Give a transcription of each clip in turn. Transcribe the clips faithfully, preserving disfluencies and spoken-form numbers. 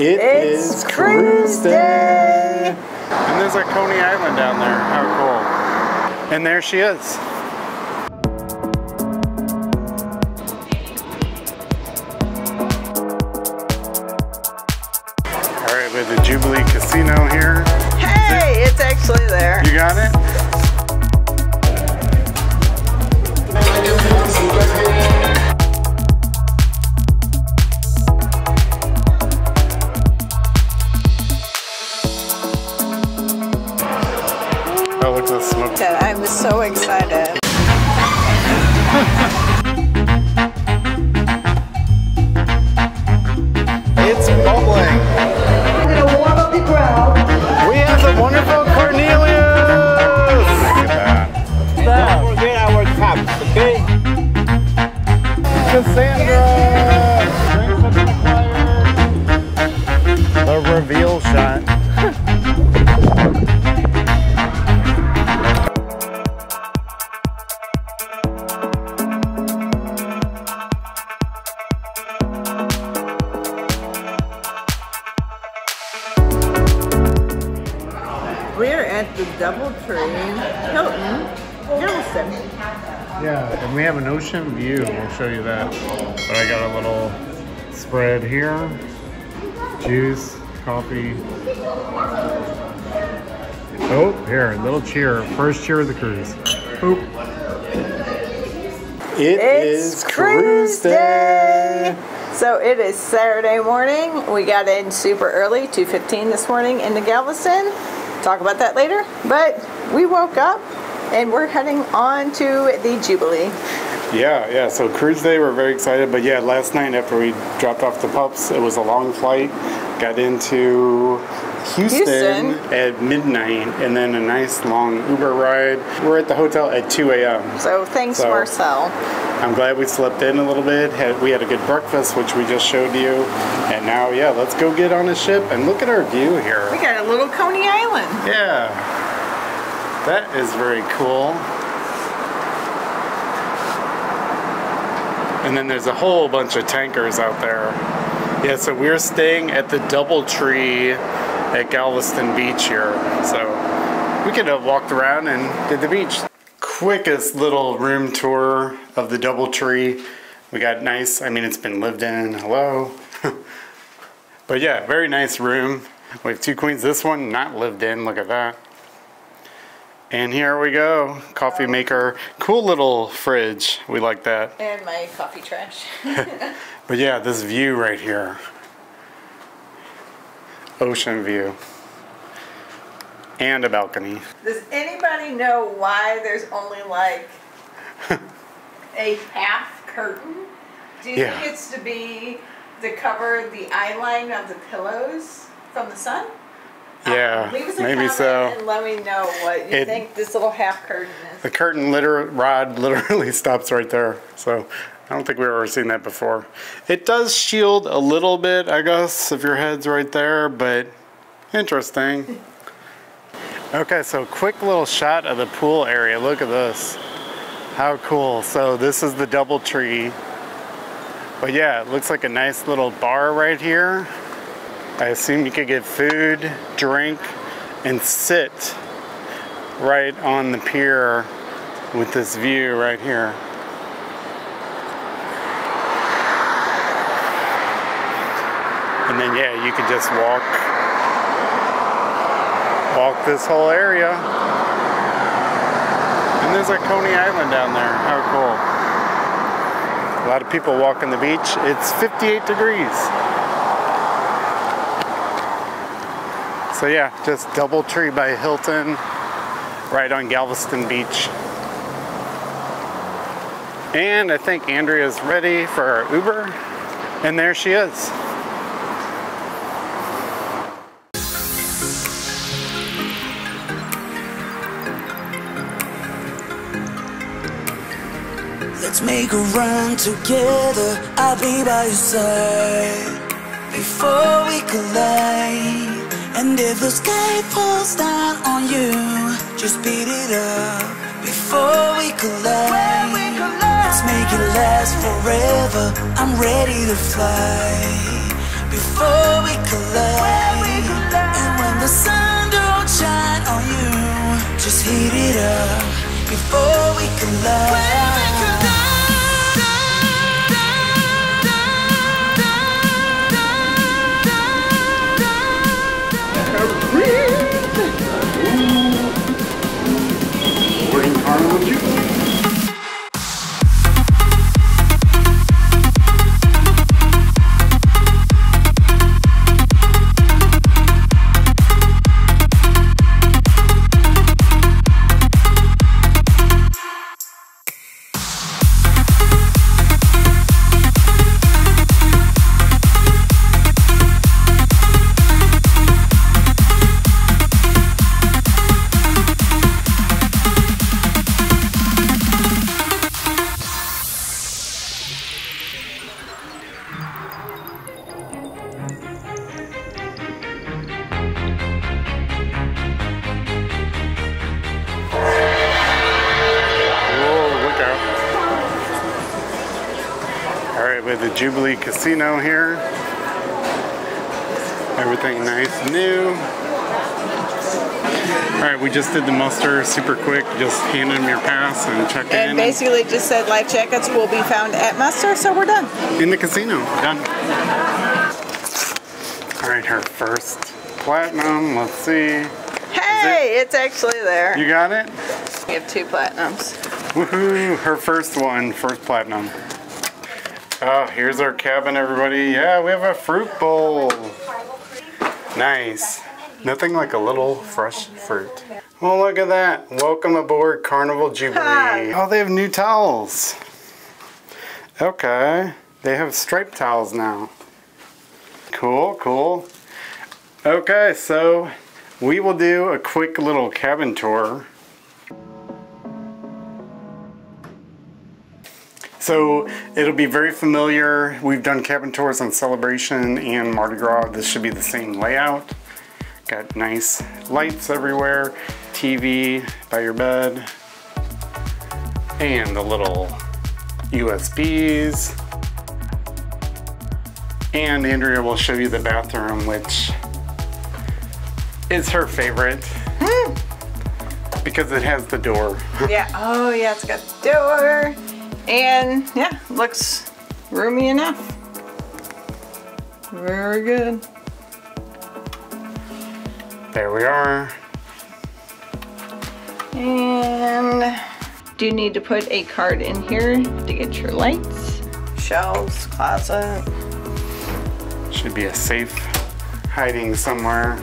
It it's is cruise day. day! And there's like Coney Island down there, how cool. And there she is. All right, we have the Jubilee Casino here. Hey, it's actually there. You got it? Oh, look at the smoke. I'm so excited. It's bubbling. We're going to warm up the crowd. We have the wonderful Cornelius. Look at that. Now we're getting our cups, okay? Cassandra. Drinks have been acquired. The reveal shot. DoubleTree Hilton, Galveston. Yeah, and we have an ocean view. We'll show you that. But I got a little spread here. Juice, coffee. Oh, here, a little cheer. First cheer of the cruise. Oop. It it's is cruise day. day. So it is Saturday morning. We got in super early, two fifteen this morning into Galveston. Talk about that later, but we woke up and we're heading on to the Jubilee. Yeah, yeah, so cruise day, we're very excited, but yeah, last night after we dropped off the pups, it was a long flight, got into Houston, Houston. at midnight, and then a nice long Uber ride. We're at the hotel at two A M So thanks, so, Marcel. I'm glad we slept in a little bit. Had, we had a good breakfast, which we just showed you. And now, yeah, let's go get on a ship and look at our view here. We got a little Coney Island. Yeah. That is very cool. And then there's a whole bunch of tankers out there. Yeah, so we're staying at the DoubleTree at Galveston Beach here. So we could have walked around and did the beach. Quickest little room tour of the DoubleTree. We got nice, I mean, it's been lived in, hello. But yeah, very nice room. We have two queens. This one, not lived in, look at that. And here we go, coffee maker. Cool little fridge, we like that. And my coffee trash. But yeah, this view right here. Ocean view. And a balcony. Does anybody know why there's only like a half curtain? Do you yeah. think it's to be to cover the eye line of the pillows from the sun? Yeah, um, leave us a maybe so. And let me know what you it, think this little half curtain is. The curtain litter rod literally stops right there. So I don't think we've ever seen that before. It does shield a little bit, I guess, if your head's right there, but interesting. Okay, so quick little shot of the pool area. Look at this. How cool. So this is the DoubleTree. But yeah, it looks like a nice little bar right here. I assume you could get food, drink, and sit right on the pier with this view right here. And then yeah, you could just walk Walk this whole area. And there's a Coney Island down there. How cool. A lot of people walk on the beach. It's fifty-eight degrees. So yeah, just DoubleTree by Hilton right on Galveston Beach. And I think Andrea's ready for our Uber. And there she is. Let's make a run together, I'll be by your side before we collide. And if the sky falls down on you, just beat it up before we collide. We collide. Let's make it last forever, I'm ready to fly before we collide. up before we collide. The Jubilee Casino here. Everything nice, new. All right, we just did the muster super quick. Just hand them your pass and check and in. And basically just said life jackets will be found at muster, so we're done. In the casino, done. All right, her first platinum. Let's see. Hey, it? It's actually there. You got it? We have two platinums. Woohoo, her first one, first platinum. Oh, here's our cabin, everybody. Yeah, we have a fruit bowl. Nice. Nothing like a little fresh fruit. Well, look at that. Welcome aboard Carnival Jubilee. Oh, they have new towels. Okay. They have striped towels now. Cool, cool. Okay, so we will do a quick little cabin tour. So it'll be very familiar. We've done cabin tours on Celebration and Mardi Gras. This should be the same layout. Got nice lights everywhere, T V by your bed, and the little U S Bs. And Andrea will show you the bathroom, which is her favorite. Mm. Because it has the door. Yeah, oh yeah, it's got the door. And yeah, looks roomy enough. Very good. There we are. And do you need to put a card in here to get your lights? Shelves, closet. Should be a safe hiding somewhere.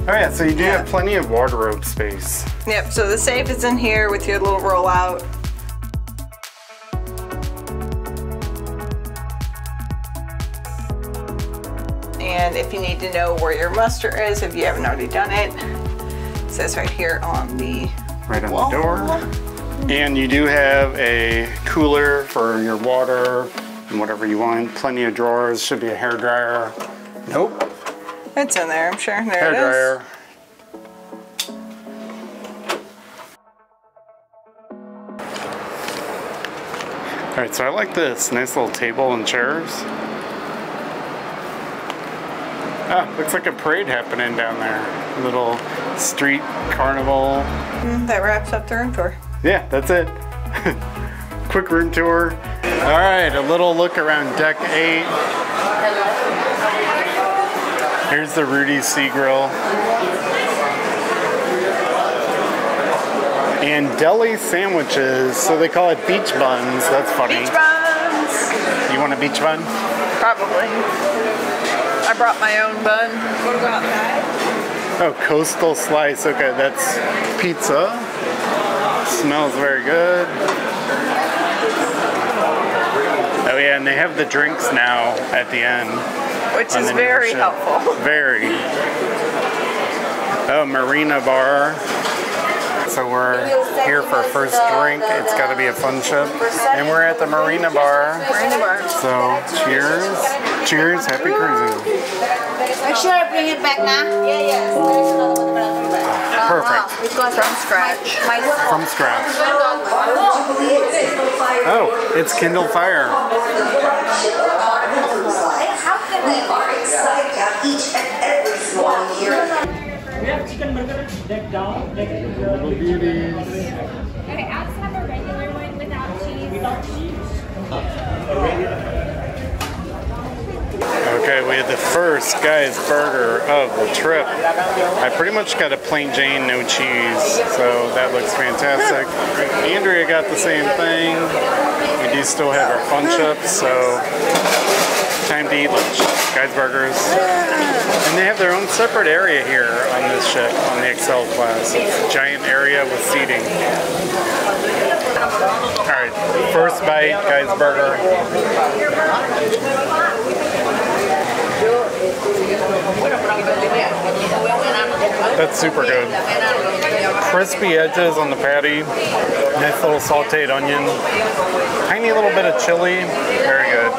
Oh yeah, so you do yeah. have plenty of wardrobe space. Yep, so the safe is in here with your little rollout. And if you need to know where your muster is, if you haven't already done it, it says right here on the right on wall. the door. And you do have a cooler for your water and whatever you want. Plenty of drawers. Should be a hair dryer. Nope. It's in there, I'm sure. There hair it dryer. is. All right, so I like this nice little table and chairs. Ah, looks like a parade happening down there. A little street carnival. Mm, that wraps up the room tour. Yeah, that's it. Quick room tour. All right, a little look around deck eight. Here's the Rudy Sea Grill. And deli sandwiches, so they call it beach buns. That's funny. Beach buns! You want a beach bun? Probably. I brought my own bun. What about that? Oh, coastal slice. Okay, that's pizza. Smells very good. Oh yeah, and they have the drinks now at the end. Which is very helpful. Very. Oh, Marina Bar. So we're here for our first drink. It's got to be a fun ship. And we're at the Marina Bar. Marina Bar. So cheers. Cheers. Happy cruising. Make sure I bring it back now. Yeah, yeah. Perfect. From scratch. From scratch. Oh, it's Kindle Fire. How can they are excited about each and every one here? We have chicken burger. Deck down, deck little beauties. Okay, I'll just have a regular one without cheese. Without cheese. Okay, we had the first Guy's Burger of the trip. I pretty much got a plain Jane, no cheese, so that looks fantastic. Andrea got the same thing. We do still have our fun chips, so. Time to eat lunch. Guy's Burgers. And they have their own separate area here on this ship, on the Excel class. It's a giant area with seating. Alright, first bite, Guy's Burger. That's super good. Crispy edges on the patty. Nice little sauteed onion. Tiny little bit of chili. Very good.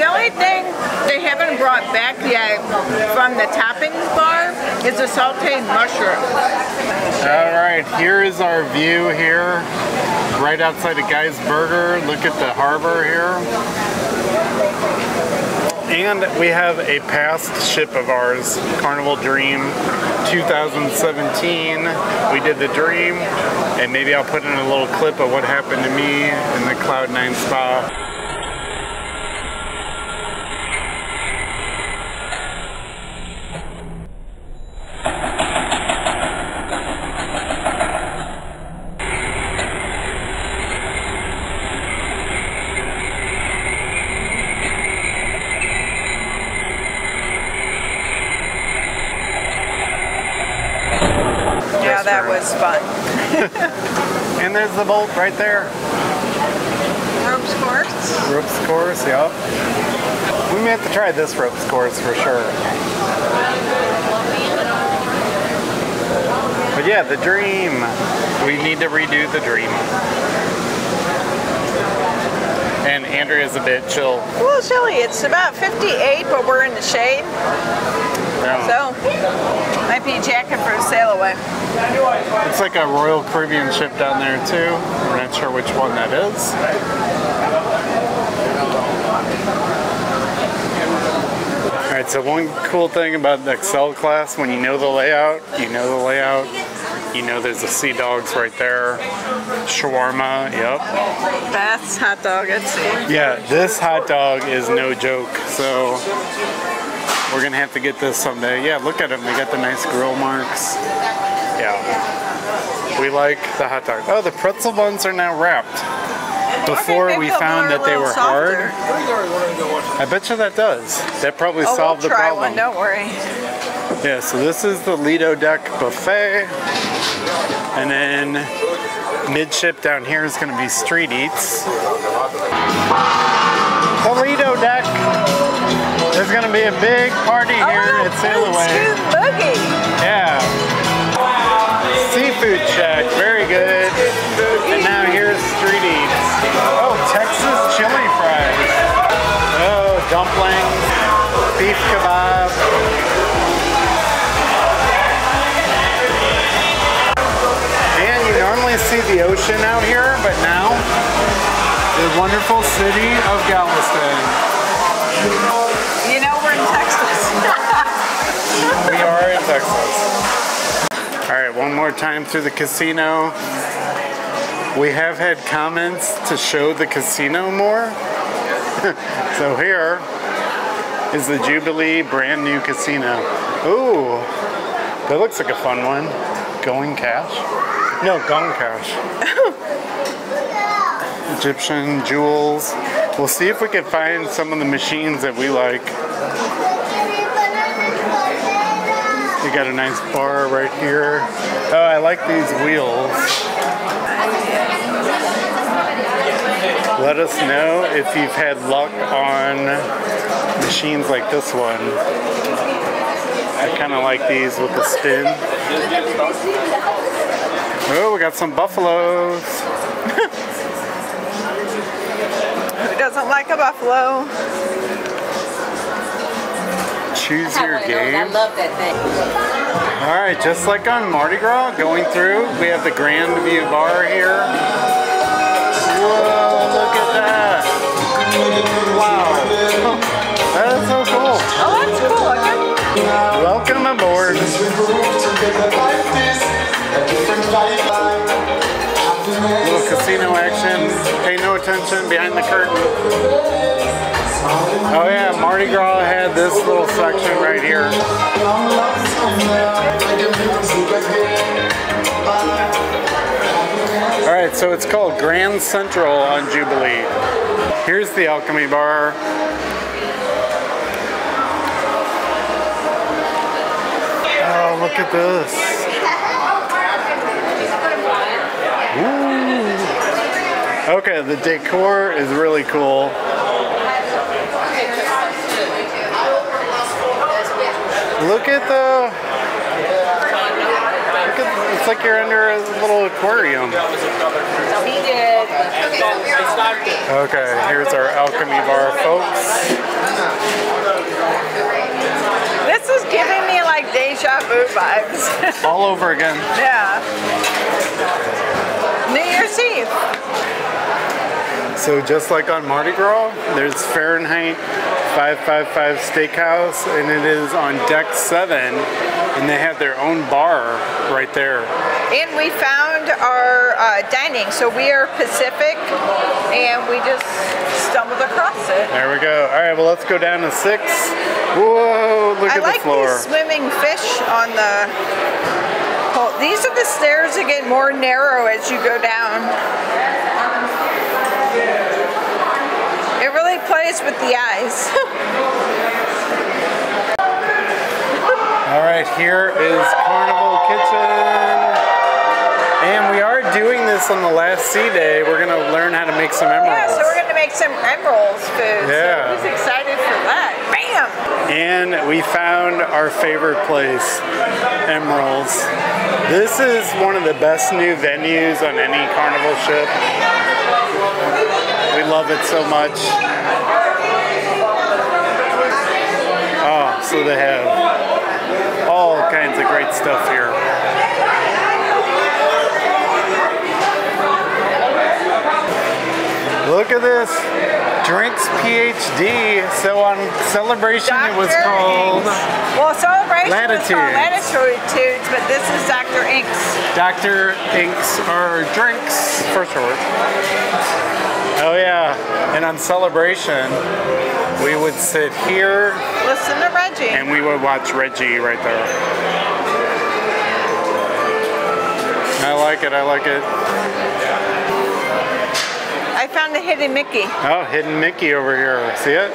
The only thing they haven't brought back yet from the toppings bar is a sauteed mushroom. All right, here is our view here, right outside of Guy's Burger. Look at the harbor here. And we have a past ship of ours, Carnival Dream two thousand seventeen. We did the Dream, and maybe I'll put in a little clip of what happened to me in the Cloud Nine Spa. That was fun. And there's the boat right there. Ropes course. Ropes course, yep. We may have to try this ropes course for sure. But yeah, the Dream. We need to redo the Dream. And Andrea's a bit chill. A little chilly. It's about fifty-eight, but we're in the shade. Yeah. So, might be a jacket for a sail away. It's like a Royal Caribbean ship down there too. We're not sure which one that is. Alright, so one cool thing about the Excel class, when you know the layout, you know the layout, you know there's a Sea Dogs right there. Shawarma, yep. That's hot dog at sea. Yeah, this hot dog is no joke, so we're gonna have to get this someday. Yeah, look at them, they got the nice grill marks. Yeah, we like the hot dog. Oh, the pretzel buns are now wrapped. Before we found that they were softer. Hard. I bet you that does. That probably oh, solved we'll the problem. One, don't worry. Yeah, so this is the Lido Deck Buffet. And then midship down here is going to be Street Eats. The Lido Deck. There's going to be a big party oh, here at Sail Away. Yeah. Seafood check, very good. And now here's Street Eats. Oh, Texas chili fries. Oh, dumplings, beef kebab. Man, you normally see the ocean out here, but now the wonderful city of Galveston. You know we're in Texas. We are in Texas. Alright, one more time through the casino. We have had comments to show the casino more. So here is the Jubilee brand new casino. Ooh, that looks like a fun one. Going cash? No, gone cash. Egyptian jewels. We'll see if we can find some of the machines that we like. You got a nice bar right here. Oh, I like these wheels. Let us know if you've had luck on machines like this one. I kind of like these with the spin. Oh, we got some buffaloes. Who doesn't like a buffalo? Choose your game. I love that thing. All right, just like on Mardi Gras, going through, we have the Grand View Bar here. Whoa, look at that. Wow. That is so cool. Oh, that's cool. Okay. Welcome aboard. casino action. Pay no attention behind the curtain. Oh yeah, Mardi Gras had this little section right here. Alright, so it's called Grand Central on Jubilee. Here's the Alchemy Bar. Oh, look at this. Okay, the decor is really cool. Look at the... Look at, it's like you're under a little aquarium. Okay, here's our Alchemy Bar, folks. This is giving me like deja vu vibes. All over again. Yeah. New Year's Eve. So just like on Mardi Gras, there's Fahrenheit five five five Steakhouse, and it is on deck seven, and they have their own bar right there. And we found our uh, dining, so we are Pacific, and we just stumbled across it. There we go. All right, well, let's go down to six. Whoa, look at the floor. I like these swimming fish on the... These are the stairs that get more narrow as you go down. It really plays with the eyes. All right, here is Carnival Kitchen. And we are doing this on the last sea day. We're going to learn how to make some emeralds. Yeah, so we're going to make some emeralds food. Yeah. So who's excited for that? Bam! And we found our favorite place, Emeralds. This is one of the best new venues on any Carnival ship. We love it so much. Oh, so they have all kinds of great stuff here. Look at this, Drinks P H D, so on Celebration Doctor it was called Inks. Well, Celebration Latitudes. was called Latitudes, but this is Doctor Inks. Doctor Inks, or Drinks, for short. Oh yeah, and on Celebration, we would sit here. Listen to Reggie. And we would watch Reggie right there. I like it, I like it. I found a hidden Mickey. Oh, hidden Mickey over here. See it?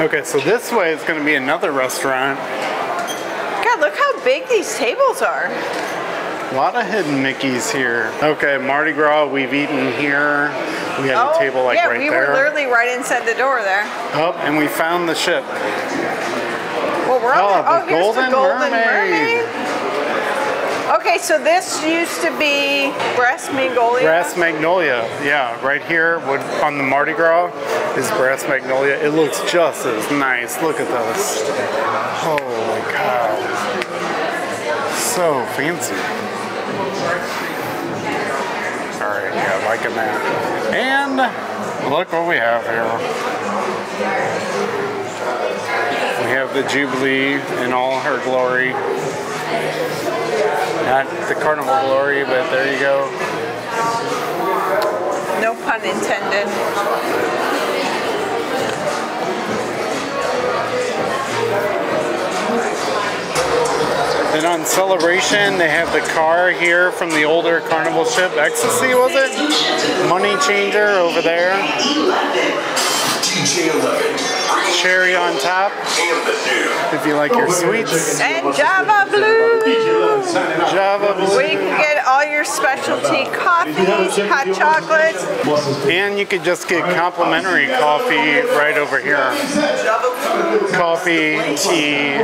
Okay, so this way is going to be another restaurant. God, look how big these tables are. A lot of hidden Mickeys here. Okay, Mardi Gras, we've eaten here. We had oh, a table like yeah, right we there. Yeah, we were literally right inside the door there. Oh, and we found the ship. Well, we're on oh, the, oh, the Golden, Golden Mermaid. Mermaid. Okay, so this used to be Brass Magnolia? Brass Magnolia, yeah. Right here would, on the Mardi Gras is Brass Magnolia. It looks just as nice. Look at this. Oh my God. So fancy. All right, yeah, like a man. And look what we have here. We have the Jubilee in all her glory. Not the Carnival Glory, but there you go. No pun intended. And on Celebration, they have the car here from the older Carnival ship. Ecstasy, was it? Money Changer over there. Cherry on top, if you like your sweets. And Java Blue. Java Blue. Where you can get all your specialty coffees, hot chocolates. And you could just get complimentary coffee right over here. Coffee, tea,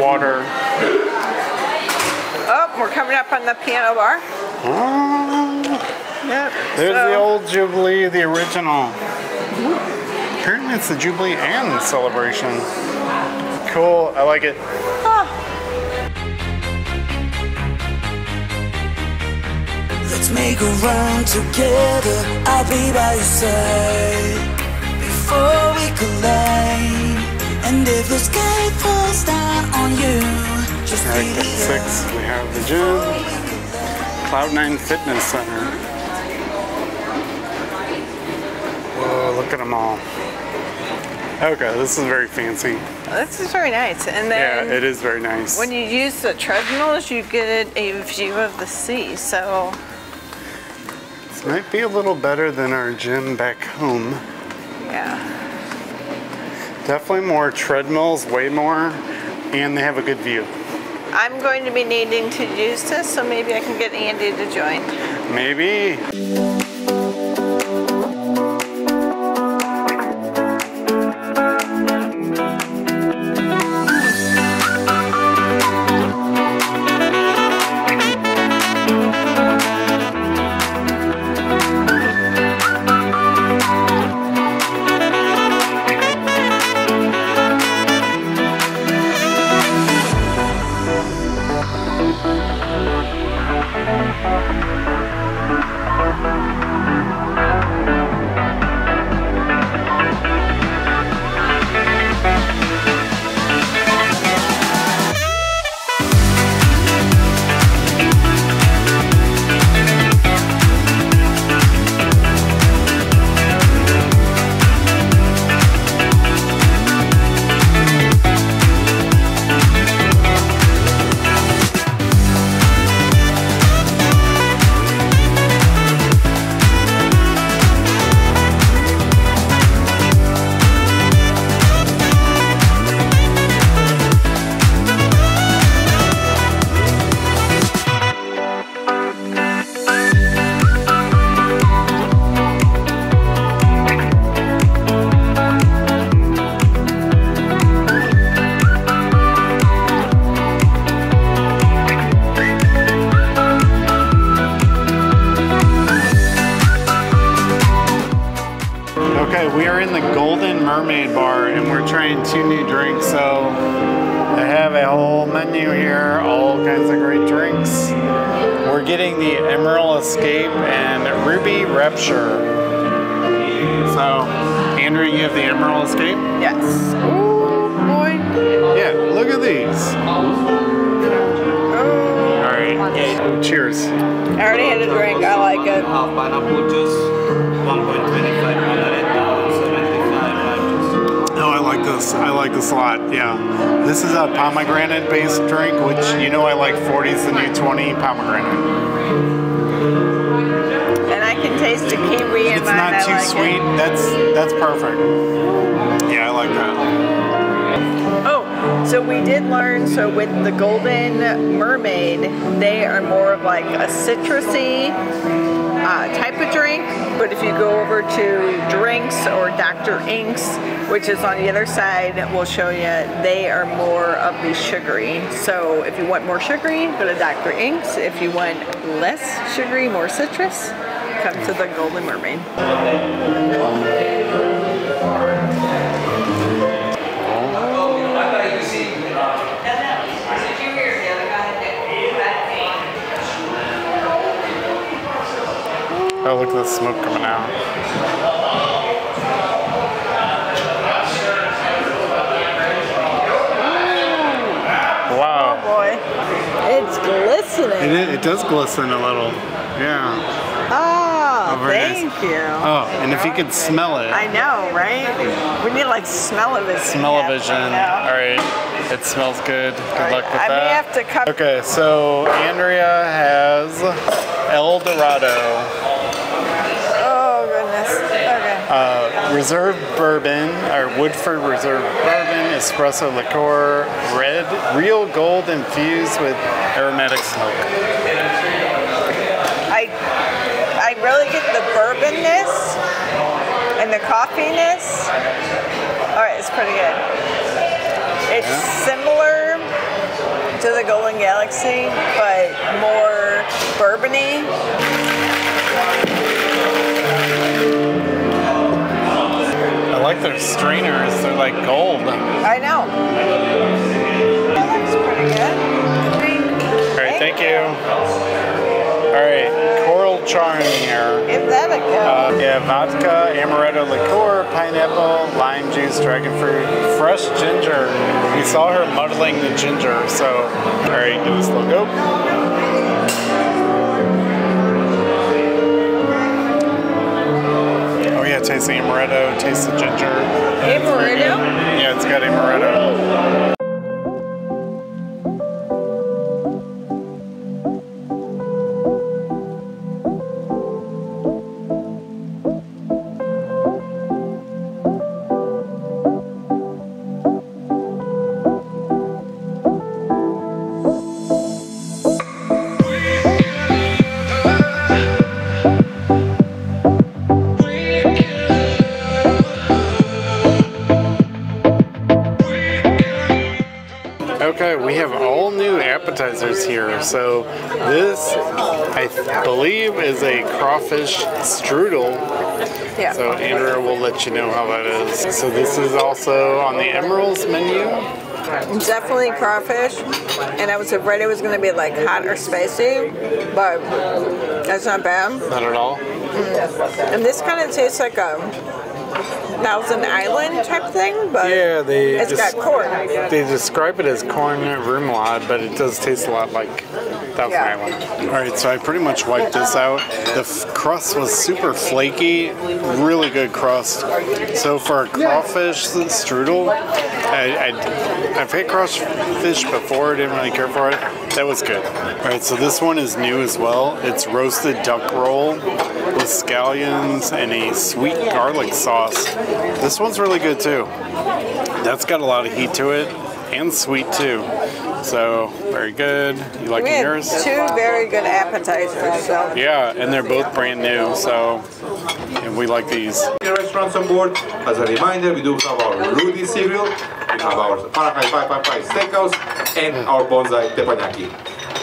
water. Oh, we're coming up on the piano bar. Oh. Yep. There's so. the old Jubilee, the original. Apparently it's the Jubilee and the Celebration. Cool, I like it. Huh. Let's make a run together, I'll be by your side. Before we collide, and if the sky falls down on you, just be the six, we have the gym. Cloud Nine Fitness Center. Oh, look at them all. Okay, this is very fancy. This is very nice. And then yeah, it is very nice. When you use the treadmills, you get a view of the sea, so. This might be a little better than our gym back home. Yeah. Definitely more treadmills, way more, and they have a good view. I'm going to be needing to use this, so maybe I can get Andy to join. Maybe. We are in the Golden Mermaid Bar and we're trying two new drinks. So they have a whole menu here, all kinds of great drinks. We're getting the Emeril Escape and Ruby Rapture. So, Andrew, you have the Emeril Escape? Yes. Oh boy. Yeah, look at these. All right, cheers. I already had a drink, I like it. Half pineapple juice, I like this. I like this a lot, yeah. This is a pomegranate based drink, which you know I like. Forty's the new twenty, pomegranate. And I can taste the kiwi in mine. It's not too like sweet. It. That's that's perfect. Yeah, I like that. Oh, so we did learn, so with the Golden Mermaid, they are more of like a citrusy Uh, type of drink, but if you go over to Drinks or Doctor Inks, which is on the other side, we'll show you, they are more of the sugary. So if you want more sugary, go to Doctor Inks. If you want less sugary, more citrus, come to the Golden Mermaid. Oh, look at the smoke coming out. Ooh. Wow. Oh boy. It's glistening. It, is, it does glisten a little. Yeah. Oh, oh thank nice. you. Oh, and if you could smell it. I know, right? We need like smell-o-vision. Smell-o-vision. All right. It smells good. Good right. luck with I that. I have to cut. Okay, so Andrea has El Dorado. Uh, reserve bourbon, or Woodford Reserve bourbon, espresso liqueur, red, real gold infused with aromatic smoke. I I really get the bourbonness and the coffeeness. All right, it's pretty good. It's yeah. similar to the Golden Galaxy, but more bourbony. I like their strainers, they're like gold. I know. That looks pretty good. All right, thank, thank you. you. All right, Coral Charm here. Is that a good? Uh, yeah, vodka, amaretto liqueur, pineapple, lime juice, dragon fruit, fresh ginger. We saw her muddling the ginger, so all right, give this a little go. taste the amaretto, taste the ginger. Amaretto? Yeah, it's got amaretto. Here. So this, I th believe, is a crawfish strudel. Yeah. So Andrea will let you know how that is. So this is also on the Emeralds menu. Definitely crawfish, and I was afraid it was going to be like hot or spicy, but that's not bad. Not at all. Mm. And this kind of tastes like a Thousand Island type thing, but yeah, they it's got corn. They describe it as corn remoulade, but it does taste a lot like Thousand yeah. Island. All right, so I pretty much wiped this out. The f crust was super flaky, really good crust. So for a crawfish strudel, I, I, I've had crawfish before, didn't really care for it. That was good. All right, so this one is new as well. It's roasted duck roll with scallions and a sweet garlic sauce. This one's really good too. That's got a lot of heat to it and sweet too. So very good. You like yours? Two very good appetizers. So. Yeah, and they're both brand new. So and we like these. The restaurants on board. As a reminder, we do have our Rudy Sea Grill, we have our Fahrenheit five five five Steakhouse, and our Bonsai Teppanyaki.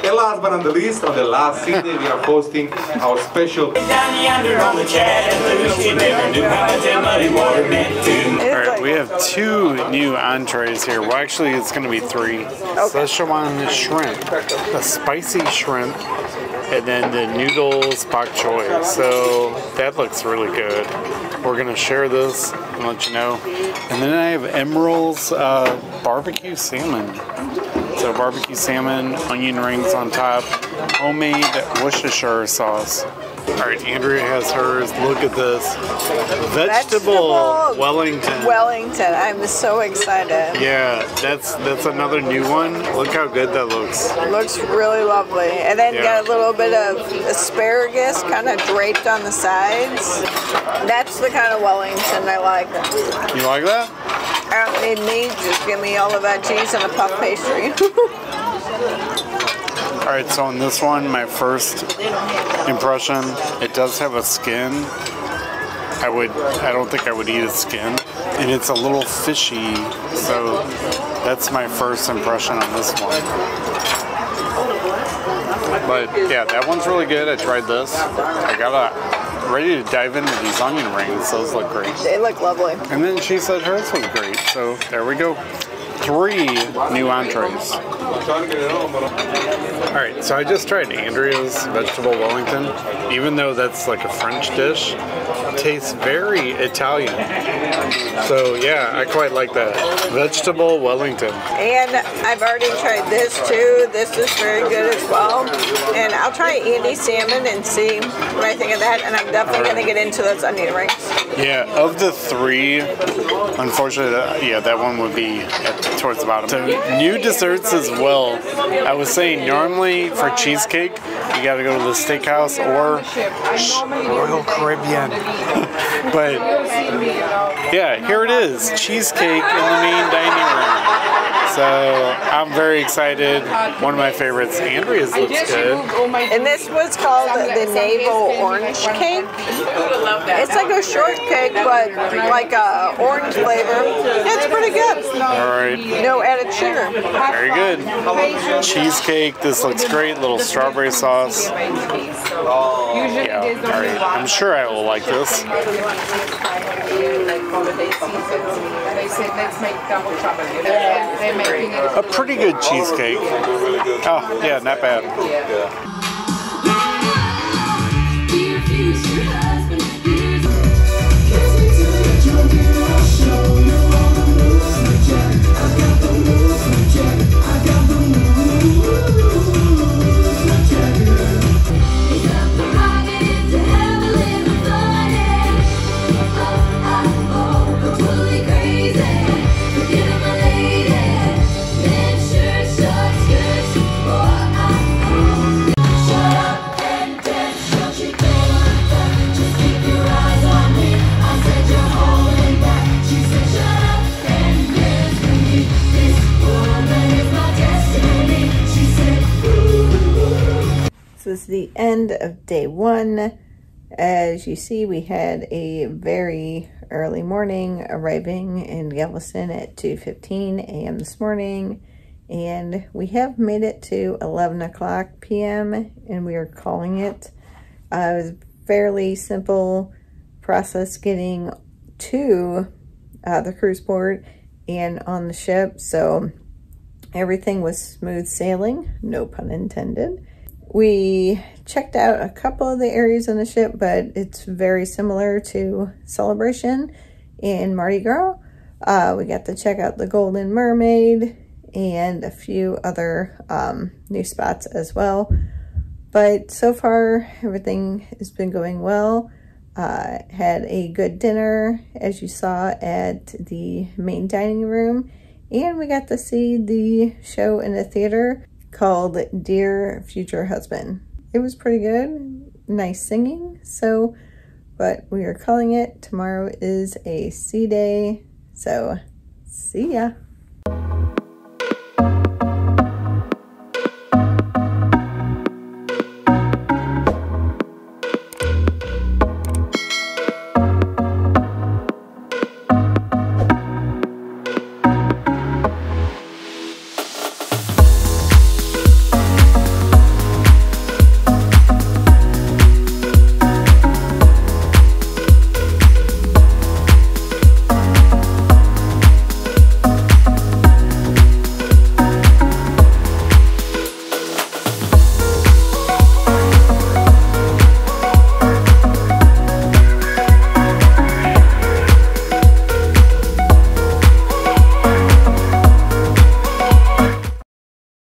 And last but not the least, on the last Sunday, we are hosting our special. Alright, we have two new entrees here. Well, actually, it's going to be three. Okay. Szechuan shrimp, the spicy shrimp, and then the noodles pak choy. So that looks really good. We're going to share this and let you know. And then I have Emeril's uh, barbecue salmon. So barbecue salmon, onion rings on top, homemade Worcestershire sauce. All right, Andrea has hers. Look at this. Vegetable, Vegetable Wellington. Wellington. I'm so excited. Yeah, that's that's another new one. Look how good that looks. It looks really lovely. And then yeah. got a little bit of asparagus kind of draped on the sides. That's the kind of Wellington I like. You like that? I don't need meat, just give me all of that cheese and a puff pastry. Alright, so on this one, my first impression, it does have a skin. I would, I don't think I would eat a skin. And it's a little fishy, so that's my first impression on this one. But yeah, that one's really good. I tried this. I got a... ready to dive into these onion rings. Those look great. They look lovely. And then she said hers was great. So there we go. Three new entrees. All right, so I just tried Andrea's vegetable Wellington. Even though that's like a French dish, it tastes very Italian. So yeah, I quite like that. Vegetable Wellington. And I've already tried this too. This is very good as well. And I'll try Andy salmon and see what I think of that. And I'm definitely right. going to get into those onion rings. Yeah, of the three, unfortunately, that, yeah, that one would be at, towards the bottom. So new desserts as well. I was saying normally for cheesecake, you got to go to the steakhouse or Royal Caribbean. But yeah, here it is, cheesecake in the main dining room. So I'm very excited. One of my favorites. Andrea's looks good. And this was called the navel orange cake. It's like a shortcake, but like a orange flavor. It's pretty good. All right. No added sugar. Very good. Cheesecake. This looks great. Little strawberry sauce. Yeah. All right. I'm sure I will like this. A pretty good cheesecake. Oh, yeah, not bad. is the end of day one. As you see, we had a very early morning, arriving in Galveston at two fifteen a m this morning, and we have made it to eleven o'clock p m and we are calling it. Uh, it was a fairly simple process getting to uh, the cruise port and on the ship, so everything was smooth sailing, no pun intended. We checked out a couple of the areas on the ship, but it's very similar to Celebration and Mardi Gras. Uh, we got to check out the Golden Mermaid and a few other um, new spots as well. But so far, everything has been going well. Uh, had a good dinner, as you saw, at the main dining room. And we got to see the show in the theater called Dear Future Husband. It was pretty good, nice singing, so, but we are calling it. Tomorrow is a sea day, so see ya.